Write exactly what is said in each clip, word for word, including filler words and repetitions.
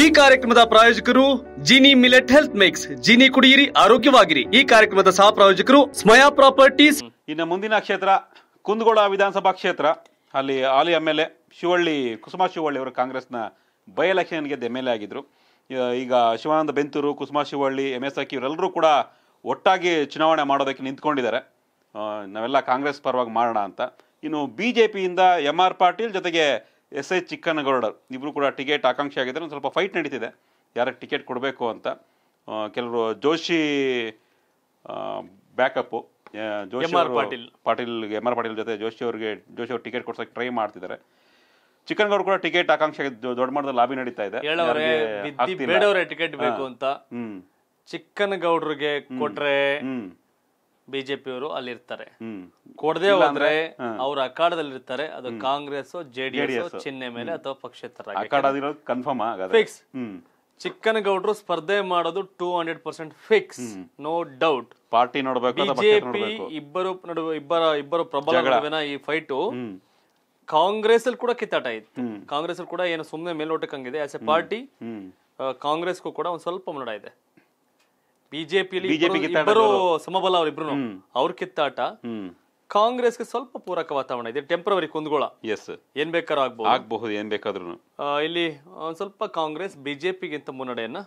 ಈ ಕಾರ್ಯಕ್ರಮದ ಪ್ರಾಯೋಜಕರು Jini millet health mix, Jini ಕುಡಿಯಿರಿ ಆರೋಗ್ಯವಾಗಿರಿ। ಈ ಕಾರ್ಯಕ್ರಮದ ಸಹ ಪ್ರಾಯೋಜಕರು ಸ್ಮಯಾ ಪ್ರಾಪರ್ಟೀಸ್। ಇನ್ನು ಮುಂದಿನ ಕ್ಷೇತ್ರ ಕುಂದಗೋಳ ವಿಧಾನಸಭಾ ಕ್ಷೇತ್ರ, ಅಲ್ಲಿ ಹಾಲಿ M L A Shivalli Kusuma Shivalli ಅವರು ಕಾಂಗ್ರೆಸ್ನ ಬೈ ಎಲೆಕ್ಷನ್ಗೆ ಎಂ ಎಲ್ ಎ ಆಗಿದ್ರು। ಈಗ ಶಿವಾನಂದ ಬೆಂತೂರು, ಕುಸುಮಾ ಶಿವಳ್ಳಿ, ಎಂ ಎಸ್ ಅಕ್ಕಿ ಇವರೆಲ್ಲರೂ ಕೂಡ ಒಟ್ಟಾಗಿ ಚುನಾವಣೆ ಮಾಡೋದಕ್ಕೆ ನಿಂತ್ಕೊಂಡಿದ್ದಾರೆ, ನಾವೆಲ್ಲ ಕಾಂಗ್ರೆಸ್ ಪರವಾಗಿ ಮಾಡೋಣ ಅಂತ। ಇನ್ನು ಬಿ ಜೆ ಪಿಯಿಂದ ಎಂ ಆರ್ ಪಾಟೀಲ್ ಜೊತೆಗೆ ಎಸ್ ಎ ಚಿಕ್ಕನಗೌಡರ್ ಇಬ್ಬರು ಕೂಡ ಟಿಕೆಟ್ ಆಕಾಂಕ್ಷಿ ಆಗಿದ್ದಾರೆ। ಒಂದು ಸ್ವಲ್ಪ ಫೈಟ್ ನಡೀತಿದೆ ಯಾರಿಗೆ ಟಿಕೆಟ್ ಕೊಡಬೇಕು ಅಂತ। ಕೆಲವರು Joshi backup, Joshi Patil Patil M R Patil ಜೊತೆ ಜೋಶಿ ಅವ್ರಿಗೆ ಜೋಶಿ ಅವ್ರು ಟಿಕೆಟ್ ಕೊಡ್ಸೋಕ್ಕೆ ಟ್ರೈ ಮಾಡ್ತಿದ್ದಾರೆ। ಚಿಕ್ಕನಗೌಡರು ಕೂಡ ಟಿಕೆಟ್ ಆಕಾಂಕ್ಷಿ ಆಗಿದ್ದು ದೊಡ್ಡ ಮಟ್ಟದ ಲಾಬಿ ನಡೀತಾ ಇದೆ, ಟಿಕೆಟ್ ಬೇಕು ಅಂತ। ಚಿಕ್ಕನಗೌಡರಿಗೆ ಕೊಟ್ರೆ ಬಿಜೆಪಿಯವರು ಅಲ್ಲಿರ್ತಾರೆ, ಕೊಡದೆ ಹೋದ್ರೆ ಅವ್ರ ಅಖಾಡದಲ್ಲಿ ಇರ್ತಾರೆ, ಅದು ಕಾಂಗ್ರೆಸ್ ಜೆಡಿಎಸ್ ಚಿಹ್ನೆ ಮೇಲೆ ಅಥವಾ ಪಕ್ಷೇತರ ಫಿಕ್ಸ್। ಚಿಕ್ಕನಗೌಡರು ಸ್ಪರ್ಧೆ ಮಾಡೋದು two hundred percent fix, no doubt. Party ನೋಡಬೇಕು, ಬಿಜೆಪಿ ಇಬ್ಬರು ನಡುವೆ ಇಬ್ಬರ ಇಬ್ಬರು ಪ್ರಬಲ ನಡುವಿನ ಈ ಫೈಟು ಕಾಂಗ್ರೆಸ್ ಅಲ್ಲಿ ಕೂಡ ಕಿತ್ತಾಟ ಇತ್ತು, ಕಾಂಗ್ರೆಸ್ ಅಲ್ಲಿ ಕೂಡ ಏನು ಸುಮ್ಮನೆ ಮೇಲ್ನೋಟಕ್ಕಂಗಿದೆ। ಆಸ್ ಎ ಪಾರ್ಟಿ ಕಾಂಗ್ರೆಸ್ಗೂ ಕೂಡ ಒಂದ್ ಸ್ವಲ್ಪ ಮುನ್ನಡ ಇದೆ, ಬಿಜೆಪಿಯಲ್ಲಿ ಇಬ್ಬರು ಸಮಬಲ, ಅವರಿಬ್ರು ಅವ್ರ ಕಿತ್ತಾಟ। ಕಾಂಗ್ರೆಸ್ಗೆ ಸ್ವಲ್ಪ ಪೂರಕ ವಾತಾವರಣ ಇದೆ, ಟೆಂಪ್ರವರಿ ಕುಂದಗೋಳ, ಏನ್ ಬೇಕಾದ್ರೂ ಆಗ್ಬಹುದು ಆಗ್ಬಹುದು ಏನ್ ಬೇಕಾದ್ರೂ ಇಲ್ಲಿ ಒಂದ್ ಸ್ವಲ್ಪ ಕಾಂಗ್ರೆಸ್ ಬಿಜೆಪಿಗಿಂತ ಮುನ್ನಡೆಯನ್ನ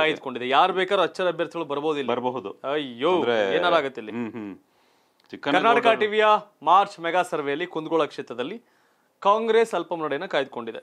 ಕಾಯ್ದುಕೊಂಡಿದೆ। ಯಾರು ಬೇಕಾದ್ರೂ ಅಚ್ಚರ ಅಭ್ಯರ್ಥಿಗಳು ಬರ್ಬೋದು, ಬರಬಹುದು, ಅಯ್ಯೋ ಏನಾರಾಗತ್ತೆ ಇಲ್ಲಿ। ಕರ್ನಾಟಕ ಟಿವಿಯ ಮಾರ್ಚ್ ಮೆಗಾ ಸರ್ವೆಯಲ್ಲಿ ಕುಂದಗೋಳ ಕ್ಷೇತ್ರದಲ್ಲಿ ಕಾಂಗ್ರೆಸ್ ಅಲ್ಪ ಮುನ್ನಡೆಯನ್ನ ಕಾಯ್ದುಕೊಂಡಿದೆ।